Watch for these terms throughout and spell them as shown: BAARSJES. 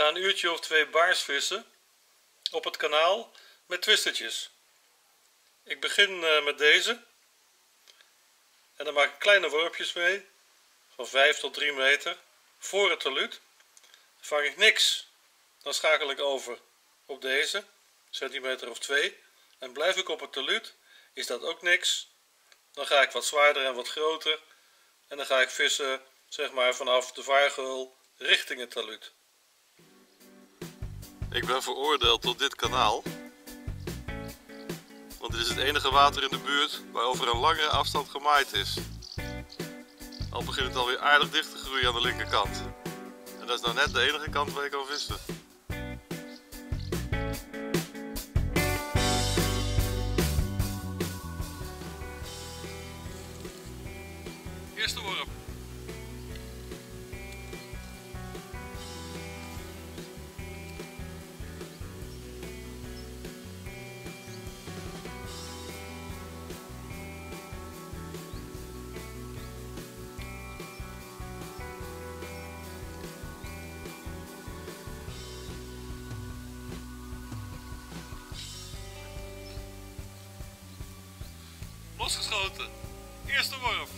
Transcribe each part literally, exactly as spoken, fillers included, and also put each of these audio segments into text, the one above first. ga een uurtje of twee baars vissen op het kanaal met twistertjes. Ik begin met deze en dan maak ik kleine worpjes mee van vijf tot drie meter voor het talud. Vang ik niks, dan schakel ik over op deze centimeter of twee en blijf ik op het talud. Is dat ook niks, dan ga ik wat zwaarder en wat groter en dan ga ik vissen, zeg maar, vanaf de vaargeul richting het talud. Ik ben veroordeeld tot dit kanaal, want dit is het enige water in de buurt waar over een langere afstand gemaaid is. Al begint het alweer aardig dicht te groeien aan de linkerkant. En dat is nou net de enige kant waar ik kan vissen. Eerste worp. Losgeschoten. Eerste worp.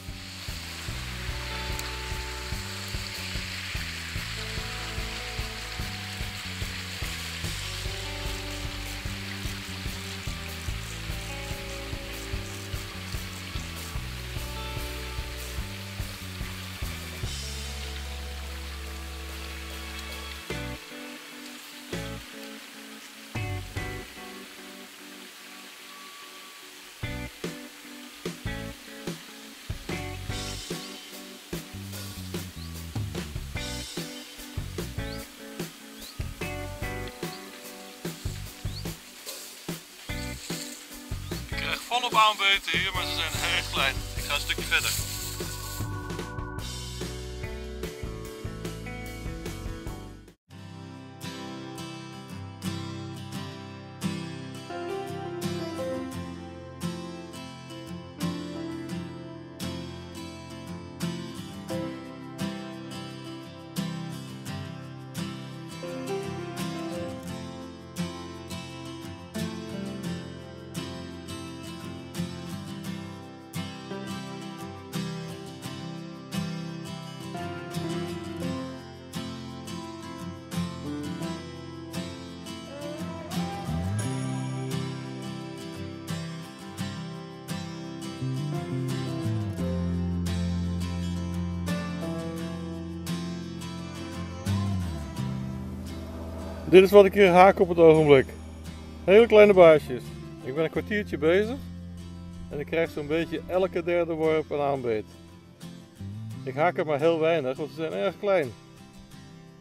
Volop aanbeten hier, maar ze zijn erg klein. Ik ga een stukje verder. Dit is wat ik hier haak op het ogenblik. Hele kleine baarsjes. Ik ben een kwartiertje bezig en ik krijg zo'n beetje elke derde worp een aanbeet. Ik haak er maar heel weinig, want ze zijn erg klein.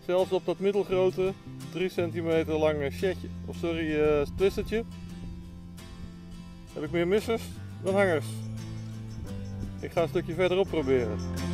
Zelfs op dat middelgrote drie centimeter lange setje, of sorry, uh, twistertje, heb ik meer missers dan hangers. Ik ga een stukje verderop proberen.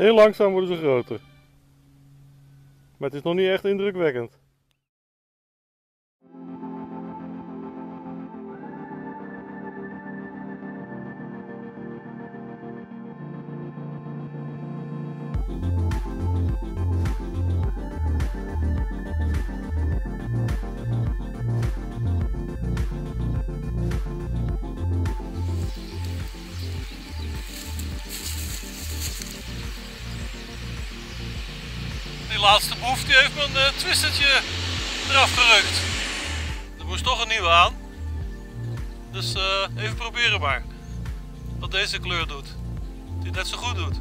Heel langzaam worden ze groter. Maar het is nog niet echt indrukwekkend. De laatste boef die heeft mijn uh, twistertje eraf gerukt. Er moest toch een nieuwe aan. Dus uh, even proberen maar. Wat deze kleur doet. Die het net zo goed doet.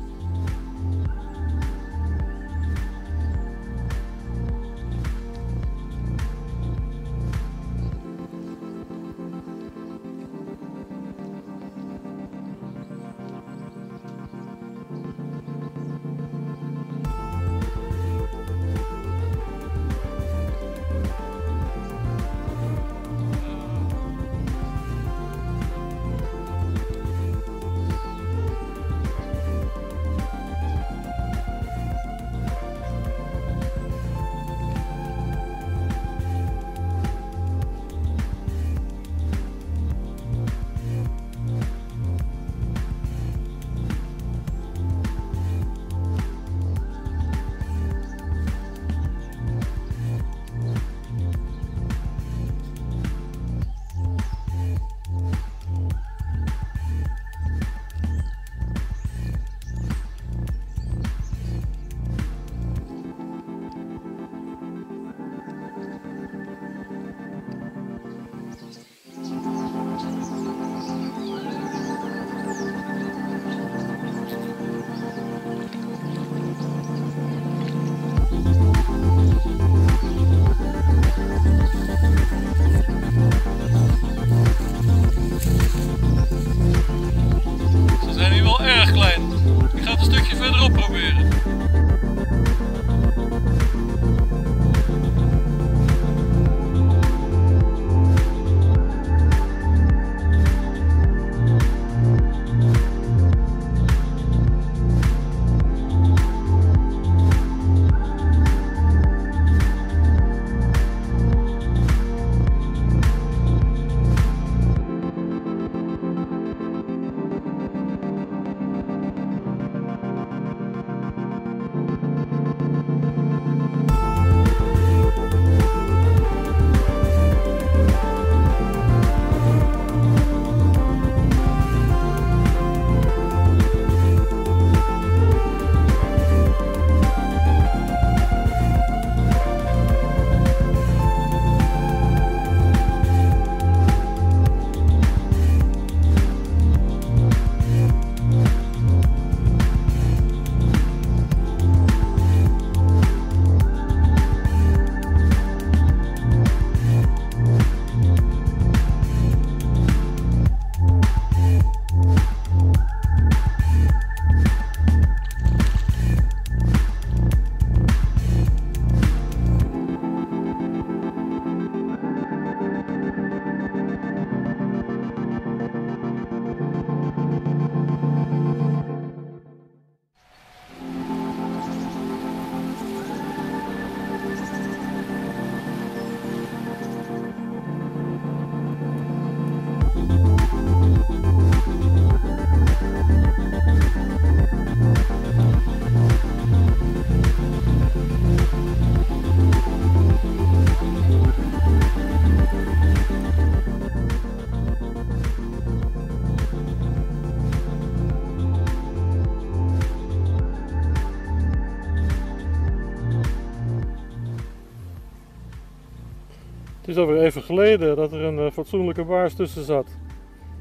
Het is alweer even geleden dat er een fatsoenlijke baars tussen zat.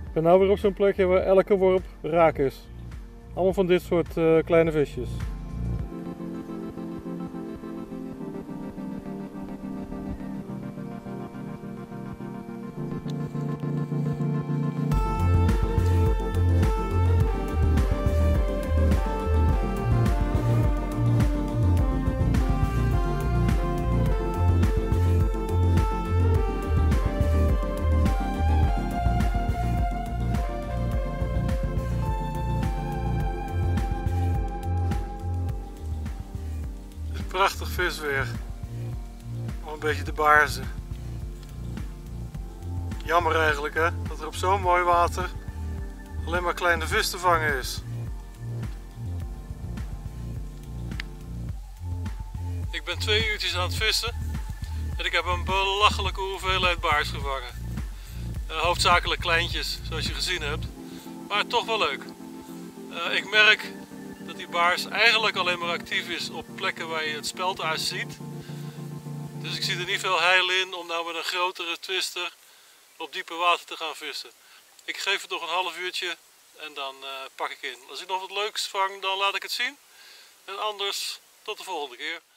Ik ben nou weer op zo'n plekje waar elke worp raak is. Allemaal van dit soort uh, kleine visjes. vis weer. Om een beetje te baarzen. Jammer eigenlijk, hè, dat er op zo'n mooi water alleen maar kleine vis te vangen is. Ik ben twee uurtjes aan het vissen en ik heb een belachelijke hoeveelheid baars gevangen. Uh, hoofdzakelijk kleintjes, zoals je gezien hebt, maar toch wel leuk. Uh, ik merk dat die baars eigenlijk alleen maar actief is op plekken waar je het speldaas ziet. Dus ik zie er niet veel heil in om nou met een grotere twister op diepe water te gaan vissen. Ik geef het nog een half uurtje en dan uh, pak ik in. Als ik nog wat leuks vang, dan laat ik het zien. En anders, tot de volgende keer.